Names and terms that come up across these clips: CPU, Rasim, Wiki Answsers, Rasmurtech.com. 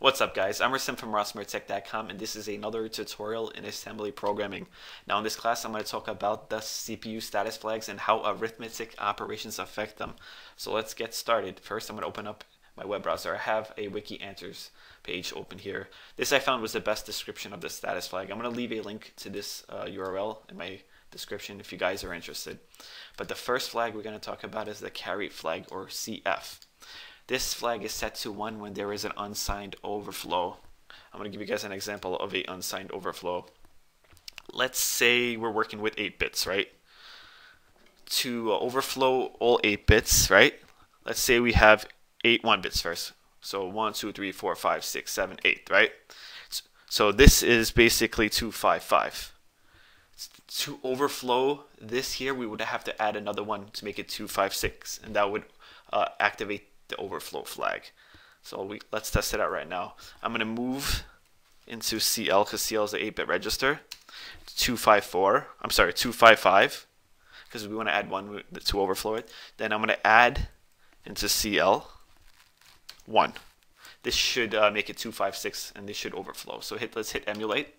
What's up guys, I'm Rasim from Rasmurtech.com and this is another tutorial in assembly programming. Now in this class I'm going to talk about the CPU status flags and how arithmetic operations affect them. So let's get started. First I'm going to open up my web browser. I have a wiki answers page open here. This I found was the best description of the status flag. I'm going to leave a link to this URL in my description if you guys are interested. But the first flag we're going to talk about is the carry flag or CF. This flag is set to 1 when there is an unsigned overflow. I'm going to give you guys an example of an unsigned overflow. Let's say we're working with 8 bits, right? To overflow all 8 bits, right? Let's say we have 8 1 bits first. So 1, 2, 3, 4, 5, 6, 7, 8, right? So this is basically 255. To overflow this here, we would have to add another one to make it 256, and that would activate the overflow flag. So let's test it out right now. I'm going to move into CL because CL is the 8-bit register. 255 because we want to add one to overflow it. Then I'm going to add into CL 1. This should make it 256 and this should overflow. So let's hit emulate.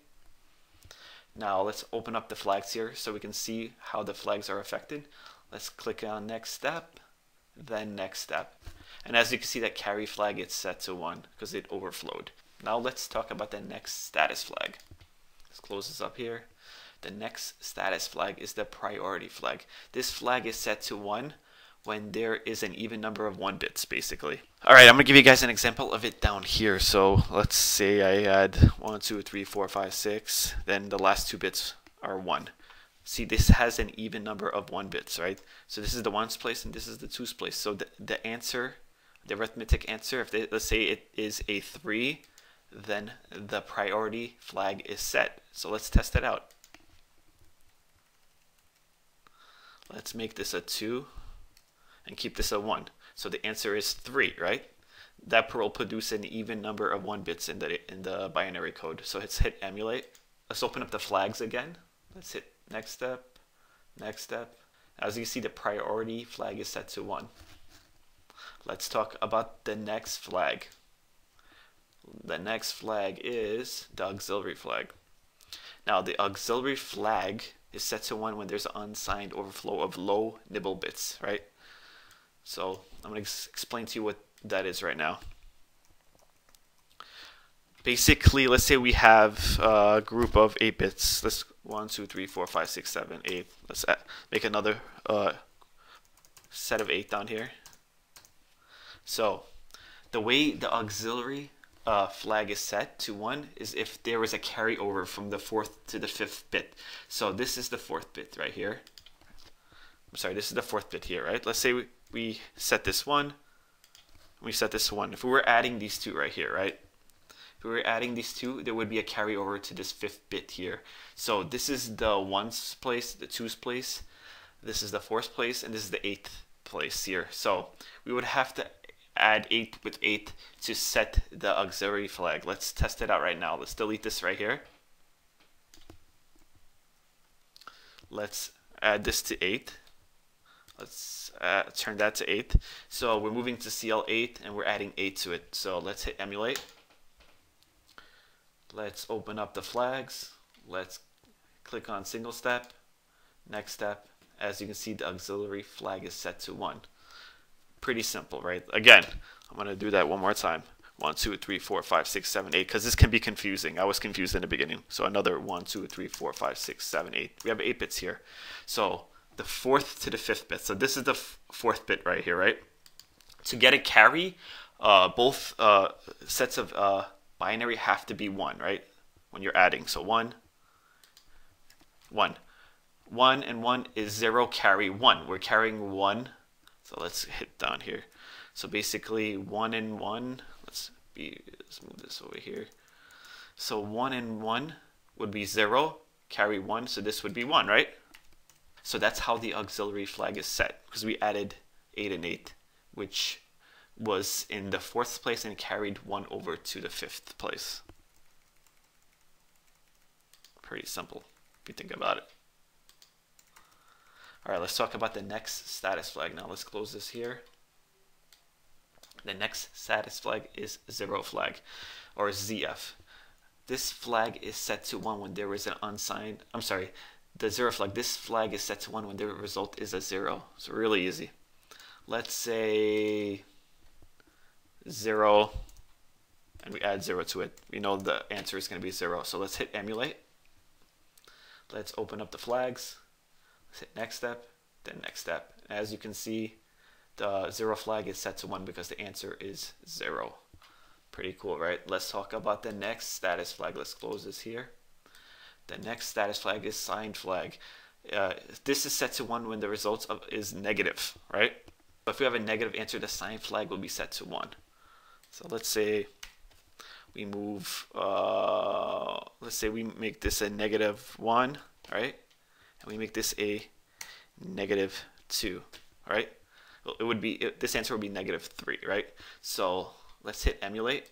Now let's open up the flags here so we can see how the flags are affected. Let's click on next step, then next step. And as you can see, that carry flag is set to 1 because it overflowed. Now let's talk about the next status flag. Let's close this up here. The next status flag is the priority flag. This flag is set to 1 when there is an even number of 1 bits, basically. All right, I'm going to give you guys an example of it down here. So let's say I add 1, 2, 3, 4, 5, 6. Then the last 2 bits are 1. See, this has an even number of 1 bits, right? So this is the 1's place and this is the 2's place. So the answer, the arithmetic answer, let's say it is a 3, then the priority flag is set. So let's test it out. Let's make this a 2 and keep this a 1. So the answer is 3, right? That will produce an even number of 1 bits in the binary code. So let's hit emulate. Let's open up the flags again. Let's hit next step, next step. As you see, the priority flag is set to 1. Let's talk about the next flag. The next flag is the auxiliary flag. Now the auxiliary flag is set to 1 when there's an unsigned overflow of low nibble bits, right? So I'm going to explain to you what that is right now. Basically, let's say we have a group of 8 bits. Let's 1, 2, 3, 4, 5, 6, 7, 8. Let's make another set of 8 down here. So the way the auxiliary flag is set to 1 is if there is a carryover from the 4th to the 5th bit. So this is the 4th bit right here. I'm sorry, this is the 4th bit here, right? Let's say we set this 1, we set this 1. If we were adding these 2 right here, right? If we were adding these 2, there would be a carryover to this 5th bit here. So this is the 1's place, the 2's place, this is the 4's place, and this is the 8th place here. So we would have to add 8 with 8 to set the auxiliary flag. Let's test it out right now. Let's delete this right here. Let's add this to 8. Let's turn that to 8. So we're moving to CL8 and we're adding 8 to it. So let's hit emulate. Let's open up the flags. Let's click on single step, next step. As you can see, the auxiliary flag is set to 1. Pretty simple, right? Again, I'm going to do that one more time. 1, 2, 3, 4, 5, 6, 7, 8, because this can be confusing. I was confused in the beginning. So another 1, 2, 3, 4, 5, 6, 7, 8. We have 8 bits here. So the 4th to the 5th bit. So this is the 4th bit right here, right? To get a carry, both sets of binary have to be 1, right? When you're adding. So 1, 1. 1 and 1 is 0, carry 1. We're carrying 1. So let's hit down here. So basically 1 and 1, let's move this over here. So 1 and 1 would be 0, carry 1, so this would be 1, right? So that's how the auxiliary flag is set, because we added 8 and 8, which was in the 4th place and carried 1 over to the 5th place. Pretty simple if you think about it. All right, let's talk about the next status flag now. Let's close this here. The next status flag is zero flag, or ZF. This flag is set to 1 when there is an unsigned, the zero flag, this flag is set to 1 when the result is a 0. So really easy. Let's say 0, and we add 0 to it. We know the answer is going to be 0. So let's hit emulate. Let's open up the flags. Let's hit next step, then next step. As you can see, the zero flag is set to 1 because the answer is 0. Pretty cool, right? Let's talk about the next status flag. Let's close this here. The next status flag is signed flag. This is set to 1 when the result is negative, right? But if we have a negative answer, the signed flag will be set to 1. So let's say we move, let's say we make this a negative 1, right? And we make this a negative 2, right? Well, it would be, this answer would be negative 3, right? So let's hit emulate.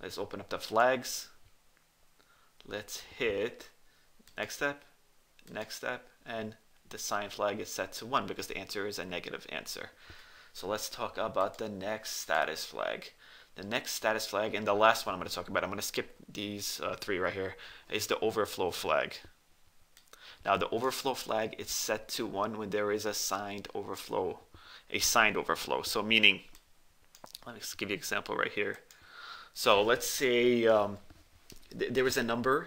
Let's open up the flags. Let's hit next step, and the sign flag is set to 1 because the answer is a negative answer. So let's talk about the next status flag. The next status flag, and the last one I'm going to talk about, I'm going to skip these 3 right here, is the overflow flag. Now the overflow flag is set to 1 when there is a signed overflow. So meaning, let's give you an example right here. So let's say there is a number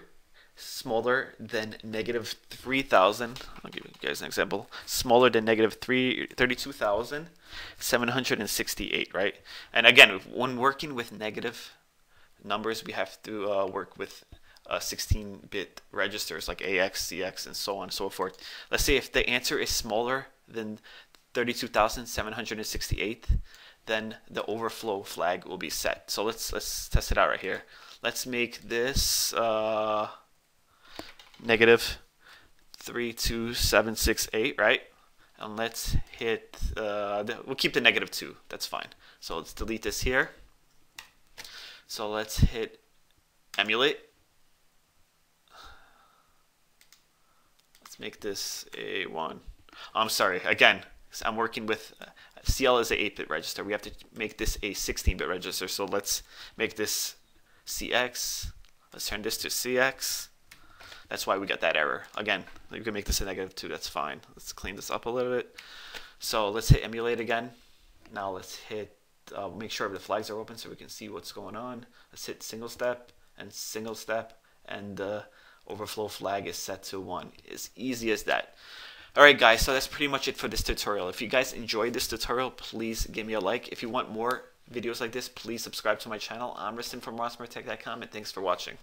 smaller than negative 3,000. I'll give you guys an example. Smaller than negative 32,768, right? And again, when working with negative numbers, we have to work with 16-bit registers like AX, CX, and so on and so forth. Let's say if the answer is smaller than 32,768, then the overflow flag will be set. So let's test it out right here. Let's make this negative 32768, right? And let's hit, we'll keep the negative 2, that's fine. So let's delete this here. So let's hit emulate. Let's make this a 1. I'm sorry, again, I'm working with, CL is an 8-bit register. We have to make this a 16-bit register. So let's make this CX. Let's turn this to CX. That's why we got that error. Again, you can make this a negative 2. That's fine. Let's clean this up a little bit. So let's hit emulate again. Now let's hit, make sure the flags are open so we can see what's going on. Let's hit single step, and the overflow flag is set to 1. As easy as that. Alright guys, so that's pretty much it for this tutorial. If you guys enjoyed this tutorial, please give me a like. If you want more videos like this, please subscribe to my channel. I'm Rasim from Rasmurtech.com, and thanks for watching.